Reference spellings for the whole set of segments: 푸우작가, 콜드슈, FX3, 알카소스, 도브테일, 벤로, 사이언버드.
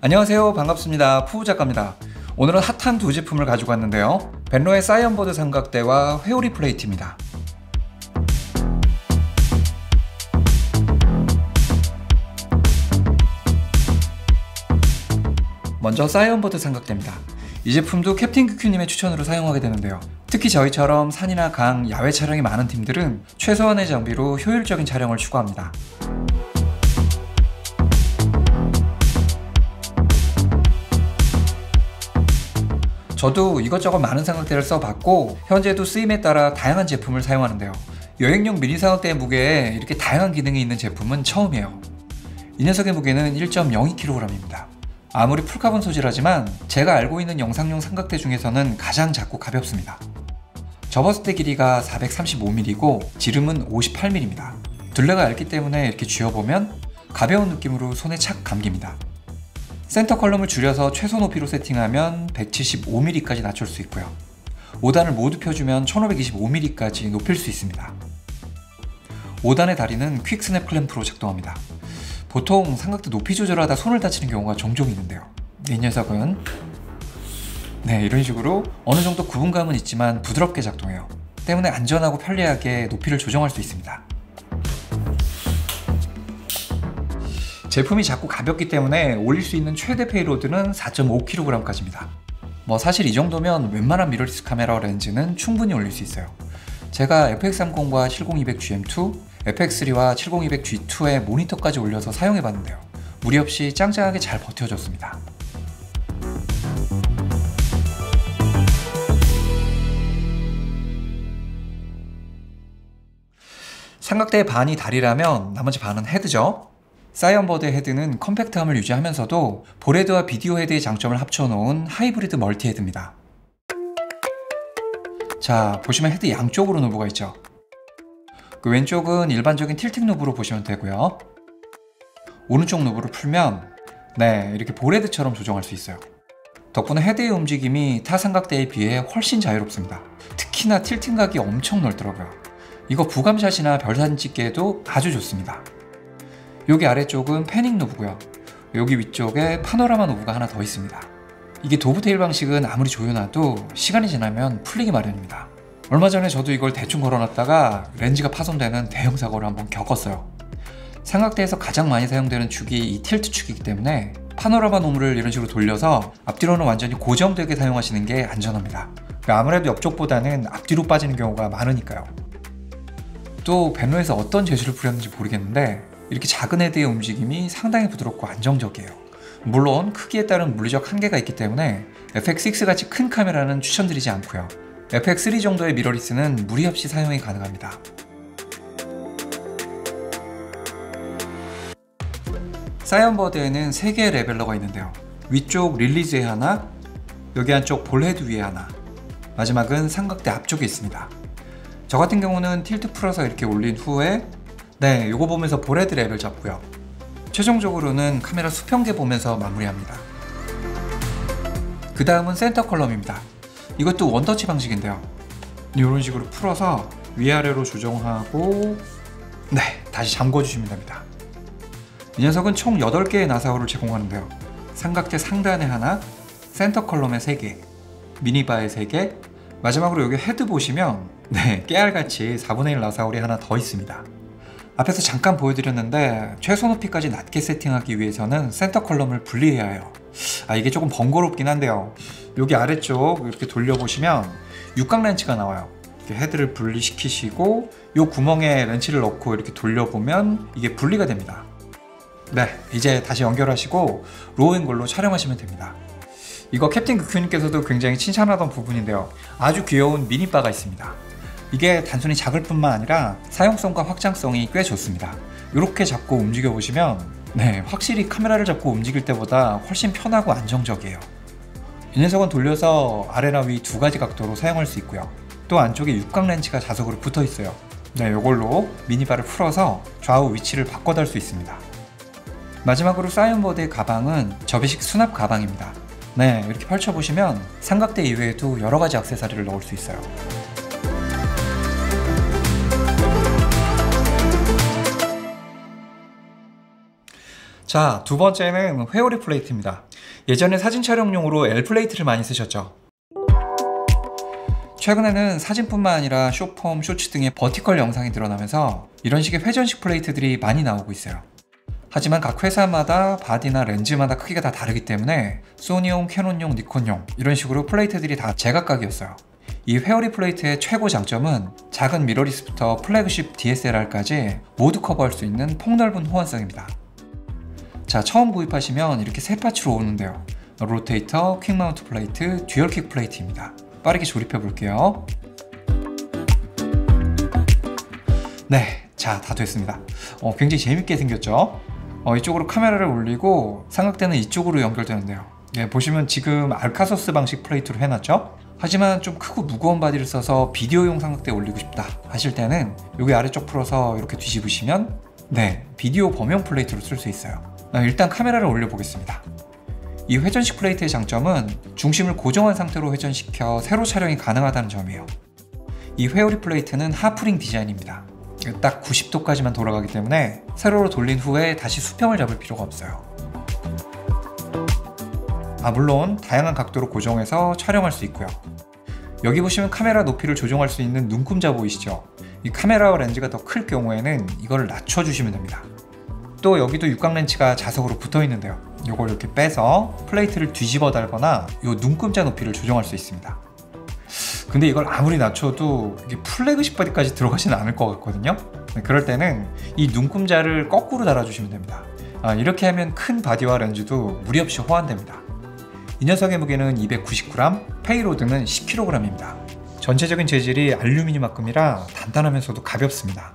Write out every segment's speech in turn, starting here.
안녕하세요, 반갑습니다. 푸우작가입니다. 오늘은 핫한 두 제품을 가지고 왔는데요, 벤로의 사이언버드 삼각대와 회오리 플레이트입니다. 먼저 사이언버드 삼각대입니다. 이 제품도 캡틴 큐큐님의 추천으로 사용하게 되는데요, 특히 저희처럼 산이나 강, 야외 촬영이 많은 팀들은 최소한의 장비로 효율적인 촬영을 추구합니다. 저도 이것저것 많은 삼각대를 써봤고 현재도 쓰임에 따라 다양한 제품을 사용하는데요, 여행용 미니 삼각대의 무게에 이렇게 다양한 기능이 있는 제품은 처음이에요. 이 녀석의 무게는 1.02kg입니다 아무리 풀카본 소재라지만 제가 알고 있는 영상용 삼각대 중에서는 가장 작고 가볍습니다. 접었을 때 길이가 435mm이고 지름은 58mm입니다 둘레가 얇기 때문에 이렇게 쥐어보면 가벼운 느낌으로 손에 착 감깁니다. 센터 컬럼을 줄여서 최소 높이로 세팅하면 175mm까지 낮출 수 있고요, 5단을 모두 펴주면 1525mm까지 높일 수 있습니다. 5단의 다리는 퀵 스냅 클램프로 작동합니다. 보통 삼각대 높이 조절하다 손을 다치는 경우가 종종 있는데요, 이 녀석은 이런 식으로 어느 정도 구분감은 있지만 부드럽게 작동해요. 때문에 안전하고 편리하게 높이를 조정할 수 있습니다. 제품이 작고 가볍기 때문에 올릴 수 있는 최대 페이로드는 4.5kg까지입니다 뭐 사실 이 정도면 웬만한 미러리스 카메라 렌즈는 충분히 올릴 수 있어요. 제가 FX30과 70200 GM2, FX3와 70200 G2에 모니터까지 올려서 사용해봤는데요, 무리 없이 짱짱하게 잘 버텨줬습니다. 삼각대의 반이 다리라면 나머지 반은 헤드죠. 사이언버드의 헤드는 컴팩트함을 유지하면서도 볼헤드와 비디오 헤드의 장점을 합쳐놓은 하이브리드 멀티 헤드입니다. 자, 보시면 헤드 양쪽으로 노브가 있죠. 그 왼쪽은 일반적인 틸팅 노브로 보시면 되고요, 오른쪽 노브를 풀면 이렇게 볼헤드처럼 조정할 수 있어요. 덕분에 헤드의 움직임이 타 삼각대에 비해 훨씬 자유롭습니다. 특히나 틸팅각이 엄청 넓더라고요. 이거 부감샷이나 별사진 찍기에도 아주 좋습니다. 여기 아래쪽은 패닝 노브고요, 여기 위쪽에 파노라마 노브가 하나 더 있습니다. 이게 도브테일 방식은 아무리 조여놔도 시간이 지나면 풀리기 마련입니다. 얼마 전에 저도 이걸 대충 걸어놨다가 렌즈가 파손되는 대형 사고를 한번 겪었어요. 삼각대에서 가장 많이 사용되는 축이 이 틸트 축이기 때문에 파노라마 노브를 이런 식으로 돌려서 앞뒤로는 완전히 고정되게 사용하시는 게 안전합니다. 아무래도 옆쪽보다는 앞뒤로 빠지는 경우가 많으니까요. 또 벤로에서 어떤 재질을 부렸는지 모르겠는데 이렇게 작은 헤드의 움직임이 상당히 부드럽고 안정적이에요. 물론 크기에 따른 물리적 한계가 있기 때문에 FX6같이 큰 카메라는 추천드리지 않고요, FX3 정도의 미러리스는 무리 없이 사용이 가능합니다. 사이언버드에는 3개의 레벨러가 있는데요, 위쪽 릴리즈에 하나, 여기 한쪽 볼헤드 위에 하나, 마지막은 삼각대 앞쪽에 있습니다. 저 같은 경우는 틸트 풀어서 이렇게 올린 후에 요거 보면서 볼헤드 레벨 잡고요, 최종적으로는 카메라 수평계 보면서 마무리합니다. 그 다음은 센터 컬럼입니다. 이것도 원터치 방식인데요, 이런 식으로 풀어서 위아래로 조정하고 다시 잠궈주시면 됩니다. 이 녀석은 총 8개의 나사홀을 제공하는데요, 삼각대 상단에 하나, 센터 컬럼에 3개, 미니바에 3개, 마지막으로 여기 헤드 보시면 깨알같이 4분의 1 나사홀이 하나 더 있습니다. 앞에서 잠깐 보여드렸는데 최소 높이까지 낮게 세팅하기 위해서는 센터 컬럼을 분리해야 해요. 이게 조금 번거롭긴 한데요, 여기 아래쪽 이렇게 돌려보시면 육각 렌치가 나와요. 이렇게 헤드를 분리시키시고 이 구멍에 렌치를 넣고 이렇게 돌려보면 이게 분리가 됩니다. 이제 다시 연결하시고 로우앵글로 촬영하시면 됩니다. 이거 캡틴 큐큐님께서도 굉장히 칭찬하던 부분인데요, 아주 귀여운 미니바가 있습니다. 이게 단순히 작을 뿐만 아니라 사용성과 확장성이 꽤 좋습니다. 이렇게 잡고 움직여 보시면 확실히 카메라를 잡고 움직일 때보다 훨씬 편하고 안정적이에요. 이 녀석은 돌려서 아래나 위 두 가지 각도로 사용할 수 있고요, 또 안쪽에 육각 렌치가 자석으로 붙어 있어요. 이걸로 미니바를 풀어서 좌우 위치를 바꿔 달 수 있습니다. 마지막으로 사이언버드의 가방은 접이식 수납 가방입니다. 네, 이렇게 펼쳐보시면 삼각대 이외에도 여러가지 액세서리를 넣을 수 있어요. 자, 두 번째는 회오리 플레이트입니다. 예전에 사진 촬영용으로 L 플레이트를 많이 쓰셨죠. 최근에는 사진뿐만 아니라 숏폼, 쇼츠 등의 버티컬 영상이 드러나면서 이런 식의 회전식 플레이트들이 많이 나오고 있어요. 하지만 각 회사마다 바디나 렌즈마다 크기가 다 다르기 때문에 소니용, 캐논용, 니콘용 이런 식으로 플레이트들이 다 제각각이었어요. 이 회오리 플레이트의 최고 장점은 작은 미러리스부터 플래그십 DSLR까지 모두 커버할 수 있는 폭넓은 호환성입니다. 자, 처음 구입하시면 이렇게 세 파츠로 오는데요. 로테이터, 퀵마운트 플레이트, 듀얼킥 플레이트입니다. 빠르게 조립해 볼게요. 네, 자, 다 됐습니다. 굉장히 재밌게 생겼죠? 이쪽으로 카메라를 올리고 삼각대는 이쪽으로 연결되는데요. 예, 보시면 지금 알카소스 방식 플레이트로 해놨죠? 하지만 좀 크고 무거운 바디를 써서 비디오용 삼각대에 올리고 싶다 하실 때는 여기 아래쪽 풀어서 이렇게 뒤집으시면 네, 비디오 범용 플레이트로 쓸 수 있어요. 일단 카메라를 올려보겠습니다. 이 회전식 플레이트의 장점은 중심을 고정한 상태로 회전시켜 세로 촬영이 가능하다는 점이에요. 이 회오리 플레이트는 하프링 디자인입니다. 딱 90도까지만 돌아가기 때문에 세로로 돌린 후에 다시 수평을 잡을 필요가 없어요. 물론 다양한 각도로 고정해서 촬영할 수 있고요. 여기 보시면 카메라 높이를 조정할 수 있는 눈금자 보이시죠? 이 카메라와 렌즈가 더 클 경우에는 이걸 낮춰주시면 됩니다. 또 여기도 육각렌치가 자석으로 붙어있는데요. 이걸 이렇게 빼서 플레이트를 뒤집어 달거나 이 눈금자 높이를 조정할 수 있습니다. 근데 이걸 아무리 낮춰도 이게 플래그십 바디까지 들어가지는 않을 것 같거든요. 그럴 때는 이 눈금자를 거꾸로 달아주시면 됩니다. 이렇게 하면 큰 바디와 렌즈도 무리 없이 호환됩니다. 이 녀석의 무게는 299g, 페이로드는 10kg입니다. 전체적인 재질이 알루미늄합금이라 단단하면서도 가볍습니다.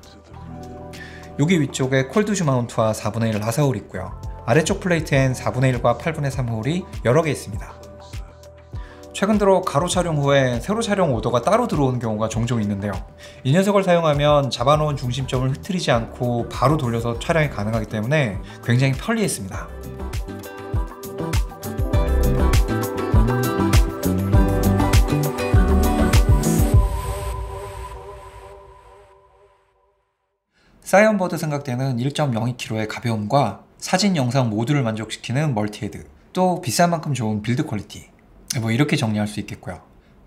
여기 위쪽에 콜드슈 마운트와 4분의 1 라사홀이 있고요. 아래쪽 플레이트엔 4분의 1과 8분의 3 홀이 여러 개 있습니다. 최근 들어 가로 촬영 후에 세로 촬영 오더가 따로 들어오는 경우가 종종 있는데요. 이 녀석을 사용하면 잡아놓은 중심점을 흐트리지 않고 바로 돌려서 촬영이 가능하기 때문에 굉장히 편리했습니다. 사이언버드 삼각대는 1.02kg의 가벼움과 사진 영상 모두를 만족시키는 멀티헤드, 또 비싼 만큼 좋은 빌드 퀄리티, 이렇게 정리할 수 있겠고요.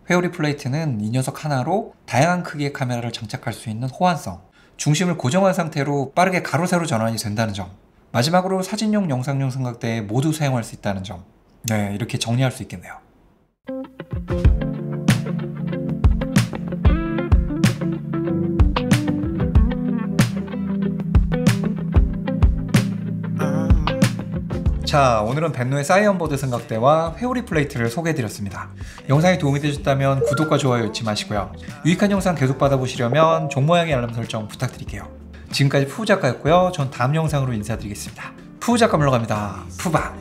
회오리 플레이트는 이 녀석 하나로 다양한 크기의 카메라를 장착할 수 있는 호환성, 중심을 고정한 상태로 빠르게 가로세로 전환이 된다는 점, 마지막으로 사진용 영상용 삼각대에 모두 사용할 수 있다는 점, 네, 이렇게 정리할 수 있겠네요. 자, 오늘은 벤로의 사이언버드 삼각대와 회오리 플레이트를 소개해드렸습니다. 영상이 도움이 되셨다면 구독과 좋아요 잊지 마시고요. 유익한 영상 계속 받아보시려면 종모양의 알람 설정 부탁드릴게요. 지금까지 푸우작가였고요. 전 다음 영상으로 인사드리겠습니다. 푸우작가 물러갑니다. 푸바.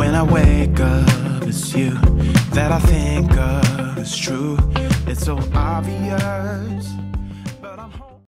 When I wake up, it's you that I think of. It's true, it's so obvious.